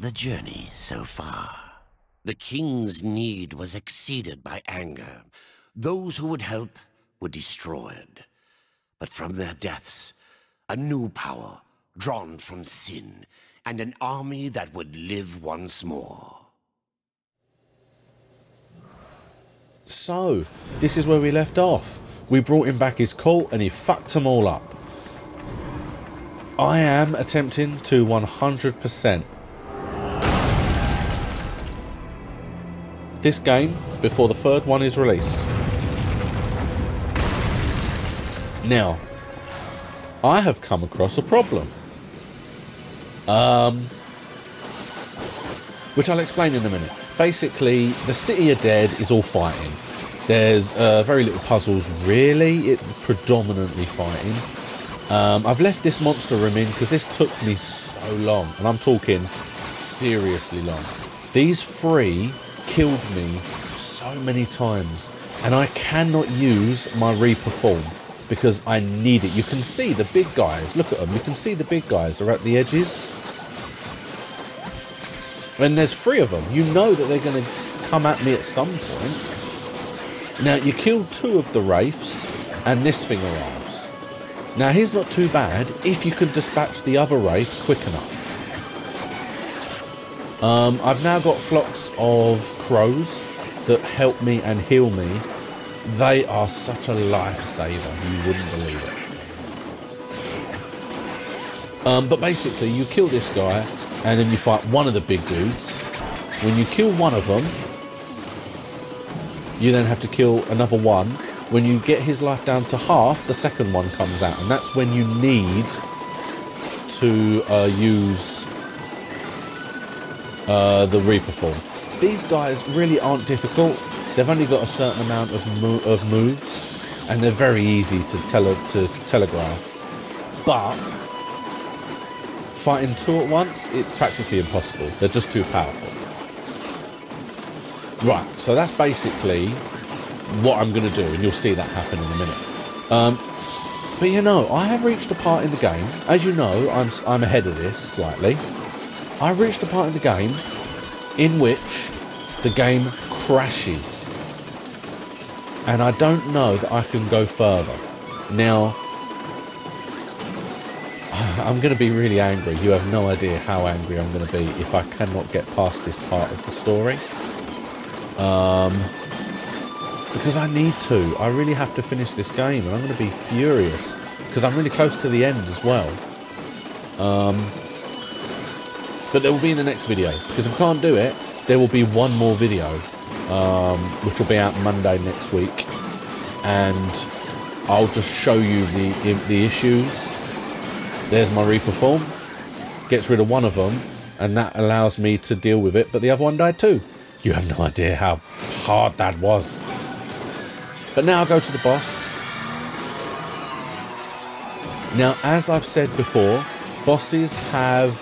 the journey so far. The king's need was exceeded by anger. Those who would help were destroyed. But from their deaths, a new power drawn from sin, and an army that would live once more. So, this is where we left off. We brought him back his cult and he fucked them all up. I am attempting to 100%. This game, before the third one is released. Now, I have come across a problem. Which I'll explain in a minute. Basically, the City of Dead is all fighting. There's very little puzzles, really. It's predominantly fighting. I've left this monster room in because this took me so long. And I'm talking seriously long. These three killed me so many times. And I cannot use my Reaper form because I need it. You can see the big guys. Look at them. You can see the big guys are at the edges. And there's three of them. You know that they're going to come at me at some point. Now, you kill two of the wraiths, and this thing arrives. Now, he's not too bad if you can dispatch the other wraith quick enough. I've now got flocks of crows that help me and heal me. They are such a lifesaver, you wouldn't believe it. But basically, you kill this guy, and then you fight one of the big dudes. When you kill one of them, you then have to kill another one. When you get his life down to half, the second one comes out, and that's when you need to use the Reaper form. These guys really aren't difficult. They've only got a certain amount of moves, and they're very easy to telegraph. But fighting two at once, it's practically impossible. They're just too powerful. Right, so that's basically what I'm going to do, and you'll see that happen in a minute. But you know, I have reached a part in the game. As you know, I'm ahead of this slightly. I've reached a part in the game in which the game crashes. And I don't know that I can go further. Now, I'm going to be really angry. You have no idea how angry I'm going to be if I cannot get past this part of the story. Because I need to. I really have to finish this game, and I'm going to be furious because I'm really close to the end as well. But it will be in the next video, because if I can't do it, there will be one more video, which will be out Monday next week, and I'll just show you the issues. There's my Reaper form, gets rid of one of them, and that allows me to deal with it, but the other one died too. You have no idea how hard that was. But now I'll go to the boss. Now, as I've said before, bosses have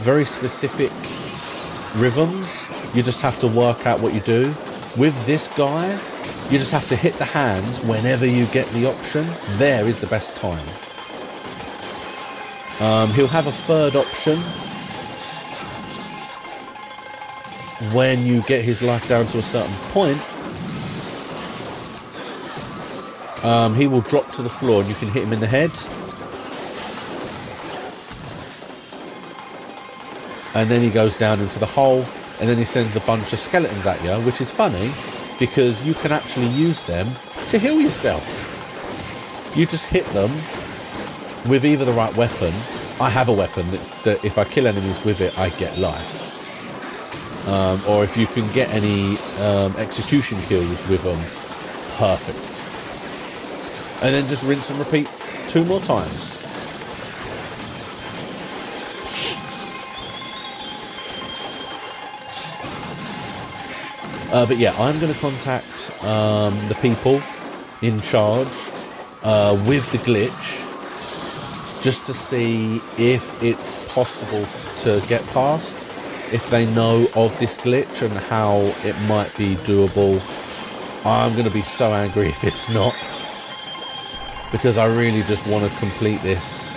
very specific rhythms. You just have to work out what you do. With this guy, you just have to hit the hands whenever you get the option. There is the best time. He'll have a third option when you get his life down to a certain point. He will drop to the floor and you can hit him in the head, and then he goes down into the hole, and then he sends a bunch of skeletons at you, which is funny because you can actually use them to heal yourself. You just hit them with either the right weapon. I have a weapon that if I kill enemies with it, I get life. Or if you can get any execution kills with them, perfect. And then just rinse and repeat two more times. But yeah, I'm going to contact the people in charge with the glitch, just to see if it's possible to get past, if they know of this glitch and how it might be doable. I'm going to be so angry if it's not, because I really just want to complete this,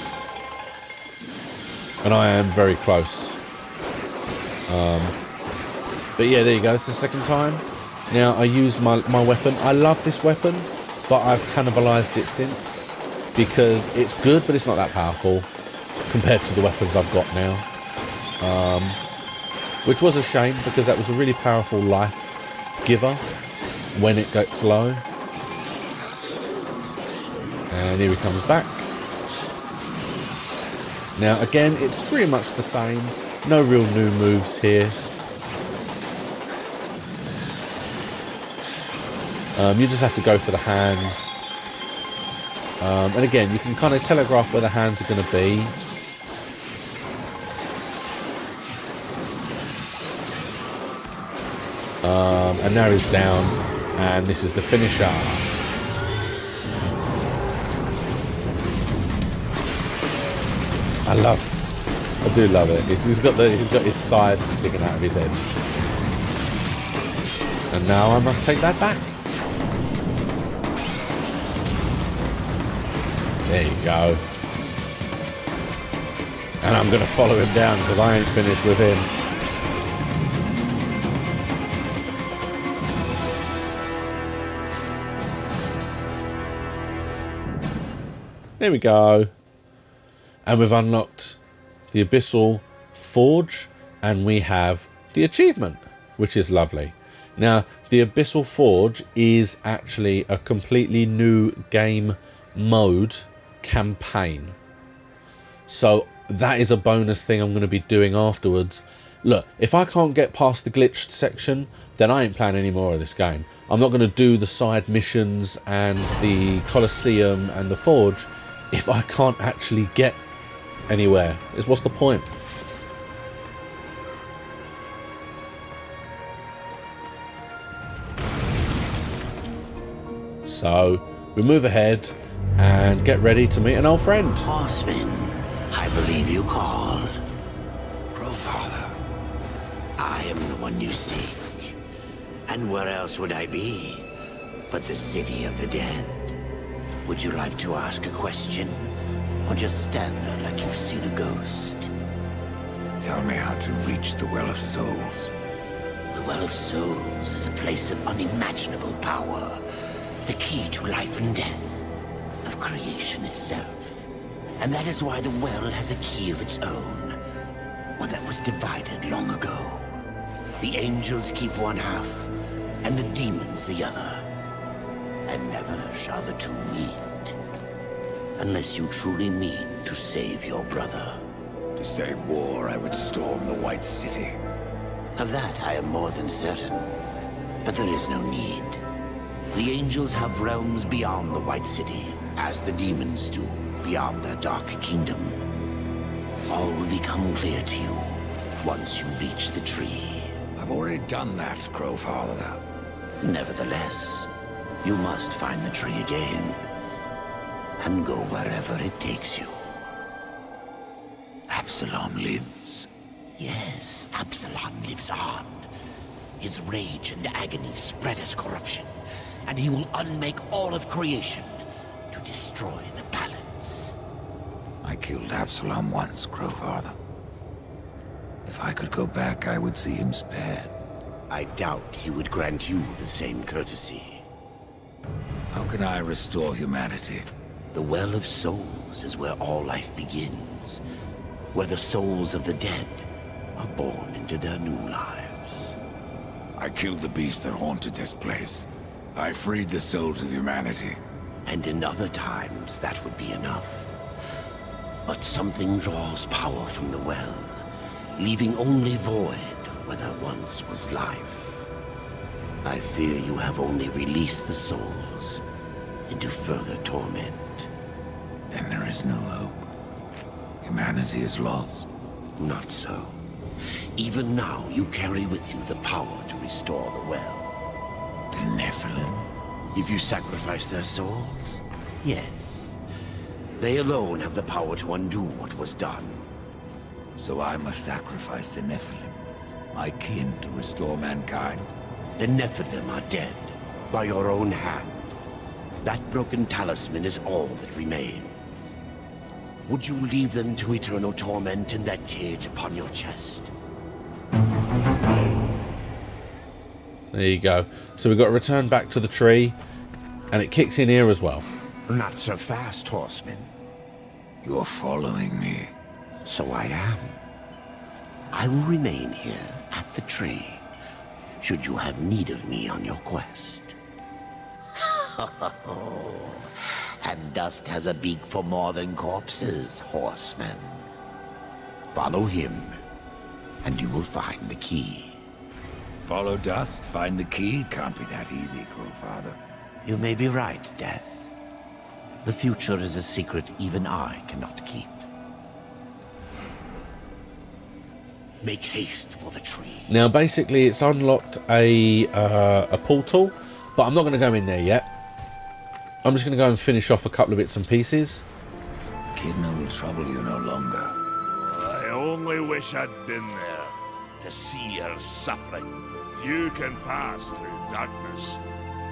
and I am very close. But yeah, there you go. It's the second time. Now I use my weapon. I love this weapon, but I've cannibalized it since because it's good, but it's not that powerful compared to the weapons I've got now. Which was a shame because that was a really powerful life giver when it gets low. And here he comes back. Now again, it's pretty much the same. No real new moves here. You just have to go for the hands. And again, you can kind of telegraph where the hands are going to be. And now he's down. And this is the finisher. I do love it. He's got his side sticking out of his head. And now I must take that back. There you go. And I'm going to follow him down because I ain't finished with him. There we go. And we've unlocked the Abyssal Forge, and we have the achievement, which is lovely. Now, the Abyssal Forge is actually a completely new game mode campaign, so that is a bonus thing I'm going to be doing afterwards. Look, if I can't get past the glitched section, then I ain't playing any more of this game. I'm not going to do the side missions and the Colosseum and the Forge if I can't actually get anywhere. Is what's the point? So we move ahead and get ready to meet an old friend. Horseman, I believe you called. Crowfather, I am the one you seek. And where else would I be but the city of the dead? Would you like to ask a question? Or just stand there like you've seen a ghost? Tell me how to reach the Well of Souls. The Well of Souls is a place of unimaginable power. The key to life and death. Of creation itself. And that is why the well has a key of its own, one that was divided long ago. The angels keep one half, and the demons the other. And never shall the two meet, unless you truly mean to save your brother. To save war, I would storm the White City. Of that I am more than certain, but there is no need. The angels have realms beyond the White City, as the demons do beyond their dark kingdom. All will become clear to you once you reach the tree. I've already done that, Crowfather. Nevertheless, you must find the tree again and go wherever it takes you. Absalom lives. Yes, Absalom lives on. His rage and agony spread as corruption, and he will unmake all of creation to destroy the balance. I killed Absalom once, Crowfather. If I could go back, I would see him spared. I doubt he would grant you the same courtesy. How can I restore humanity? The Well of Souls is where all life begins, where the souls of the dead are born into their new lives. I killed the beast that haunted this place. I freed the souls of humanity. And in other times, that would be enough. But something draws power from the well, leaving only void where there once was life. I fear you have only released the souls into further torment. Then there is no hope. Humanity is lost. Not so. Even now, you carry with you the power to restore the well. The Nephilim. If you sacrifice their souls? Yes. They alone have the power to undo what was done. So I must sacrifice the Nephilim, my kin, to restore mankind? The Nephilim are dead, by your own hand. That broken talisman is all that remains. Would you leave them to eternal torment in that cage upon your chest? There you go. So we've got to return back to the tree, and it kicks in here as well. Not so fast, horseman. You're following me. So I am. I will remain here at the tree, should you have need of me on your quest. And dust has a beak for more than corpses, horseman. Follow him, and you will find the key. Follow dust, find the key? Can't be that easy, Crowfather. You may be right, Death. The future is a secret even I cannot keep. Make haste for the tree. Now, basically, it's unlocked a portal, but I'm not going to go in there yet. I'm just going to go and finish off a couple of bits and pieces. Echidna will trouble you no longer. I only wish I'd been there to see her suffering. Few can pass through darkness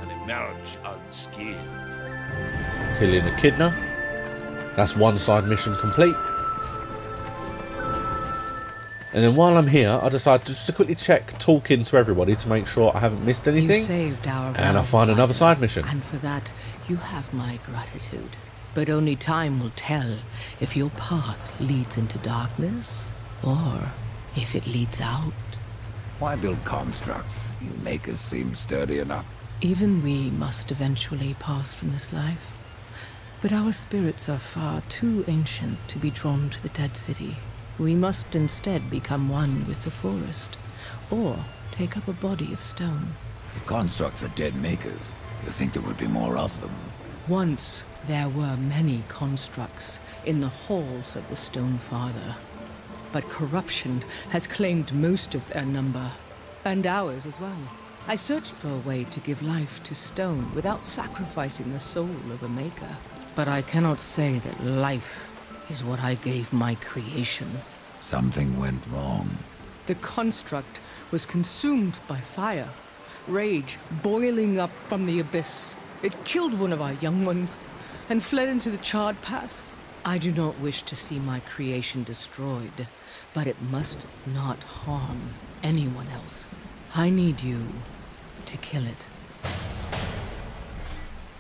and emerge unscathed. Killing Echidna. That's one side mission complete. And then while I'm here, I decide to just quickly check talking to everybody to make sure I haven't missed anything. You saved our and I find another side mission. And for that, you have my gratitude. But only time will tell if your path leads into darkness or if it leads out. Why build constructs? You make us seem sturdy enough. Even we must eventually pass from this life. But our spirits are far too ancient to be drawn to the dead city. We must instead become one with the forest, or take up a body of stone. The constructs are dead makers. You think there would be more of them? Once there were many constructs in the halls of the Stone Father, but corruption has claimed most of their number, and ours as well. I searched for a way to give life to stone without sacrificing the soul of a maker, but I cannot say that life is what I gave my creation. Something went wrong. The construct was consumed by fire. Rage boiling up from the abyss. It killed one of our young ones and fled into the charred pass. I do not wish to see my creation destroyed, but it must not harm anyone else. I need you to kill it.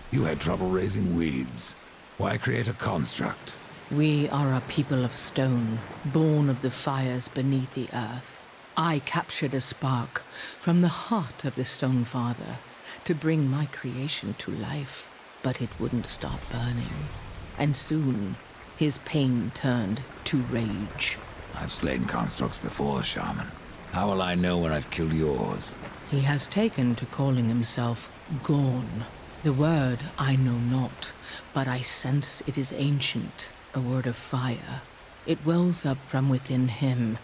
You had trouble raising weeds. Why create a construct? We are a people of stone, born of the fires beneath the earth. I captured a spark from the heart of the Stone Father to bring my creation to life, but it wouldn't stop burning. And soon, his pain turned to rage. I've slain constructs before, shaman. How will I know when I've killed yours? He has taken to calling himself Gorn. The word I know not, but I sense it is ancient. A word of fire. It wells up from within him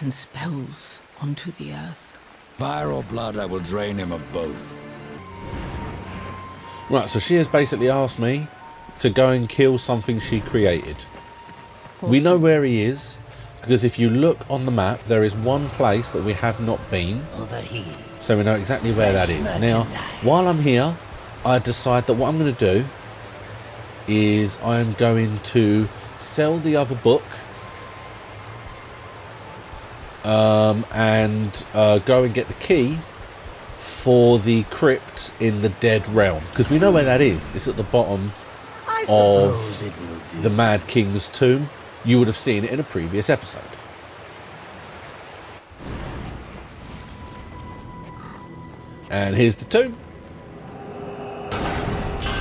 and spells onto the earth. Fire or blood, I will drain him of both. Right, so she has basically asked me to go and kill something she created. We know where he is, because if you look on the map, there is one place that we have not been. Over here. So we know exactly where that is. Now, while I'm here, I decide that what I'm going to do is I am going to sell the other book and go and get the key for the crypt in the dead realm, because we know where that is. It's at the bottom of the Mad King's tomb. You would have seen it in a previous episode. And here's the tomb.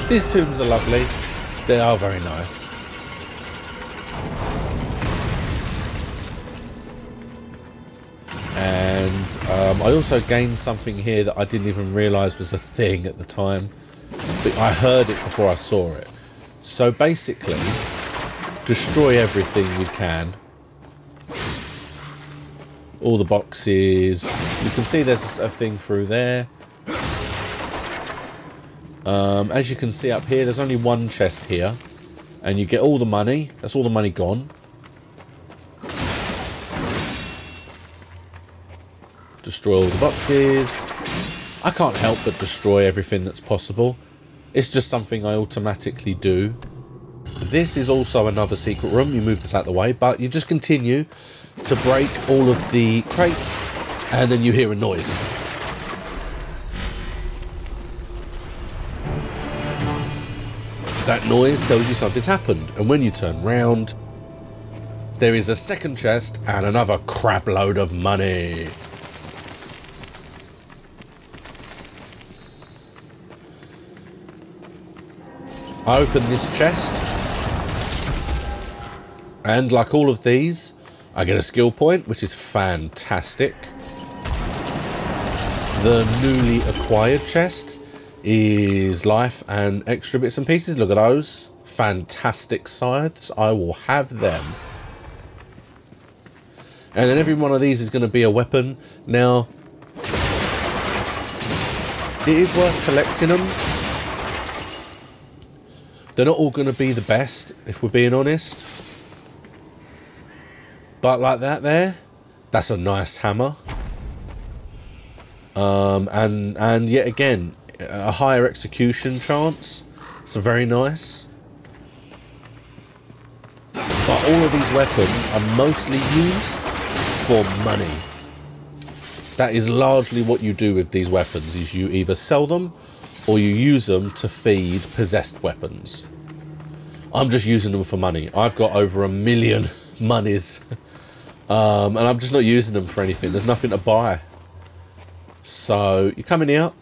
These tombs are lovely. They are very nice. And I also gained something here that I didn't even realise was a thing at the time. But I heard it before I saw it. So basically, destroy everything you can. All the boxes. You can see there's a thing through there. As you can see up here, there's only one chest here, and you get all the money. That's all the money gone. Destroy all the boxes. I can't help but destroy everything that's possible. It's just something I automatically do. This is also another secret room. You move this out of the way, but you just continue to break all of the crates, and then you hear a noise. noise tells you something's happened, and when you turn round, there is a second chest and another crap load of money. I open this chest, and like all of these, I get a skill point, which is fantastic. The newly acquired chest is life and extra bits and pieces. Look at those. Fantastic scythes. I will have them. And then every one of these is going to be a weapon. Now, it is worth collecting them. They're not all going to be the best, if we're being honest. But like that there, that's a nice hammer. And yet again, a higher execution chance. So very nice. But all of these weapons are mostly used for money. That is largely what you do with these weapons, is you either sell them or you use them to feed possessed weapons. I'm just using them for money. I've got over 1 million monies. And I'm just not using them for anything. There's nothing to buy. So, you're coming out.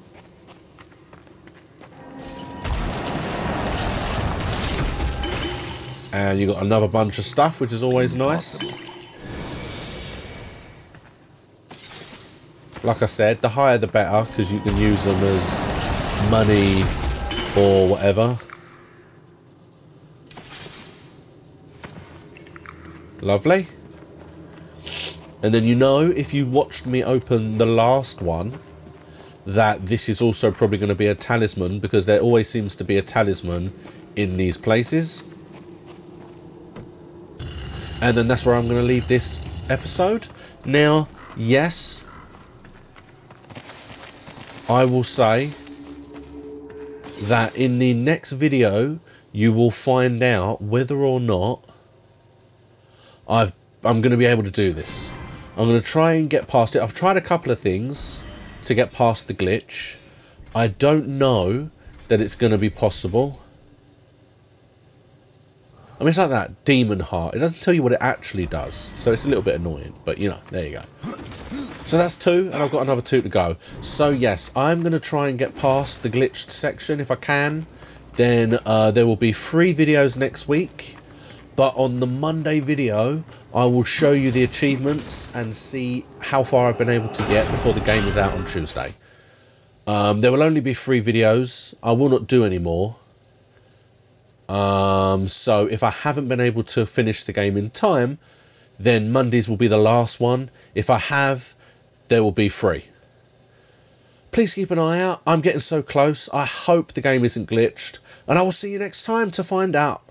And you got another bunch of stuff, which is always nice. Like I said, the higher the better, because you can use them as money or whatever. Lovely. And then you know, if you watched me open the last one, that this is also probably going to be a talisman, because there always seems to be a talisman in these places. And then that's where I'm going to leave this episode. Now, yes, I will say that in the next video, you will find out whether or not I'm going to be able to do this. I'm going to try and get past it. I've tried a couple of things to get past the glitch. I don't know that it's going to be possible. I mean, it's like that demon heart. It doesn't tell you what it actually does, so it's a little bit annoying, but you know, there you go. So that's 2, and I've got another 2 to go. So yes, I'm going to try and get past the glitched section if I can. Then there will be 3 videos next week. But on the Monday video, I will show you the achievements and see how far I've been able to get before the game is out on Tuesday. There will only be 3 videos. I will not do any more. So if I haven't been able to finish the game in time, then Mondays will be the last one. If I have, there will be 3. Please keep an eye out. I'm getting so close. I hope the game isn't glitched. And I will see you next time to find out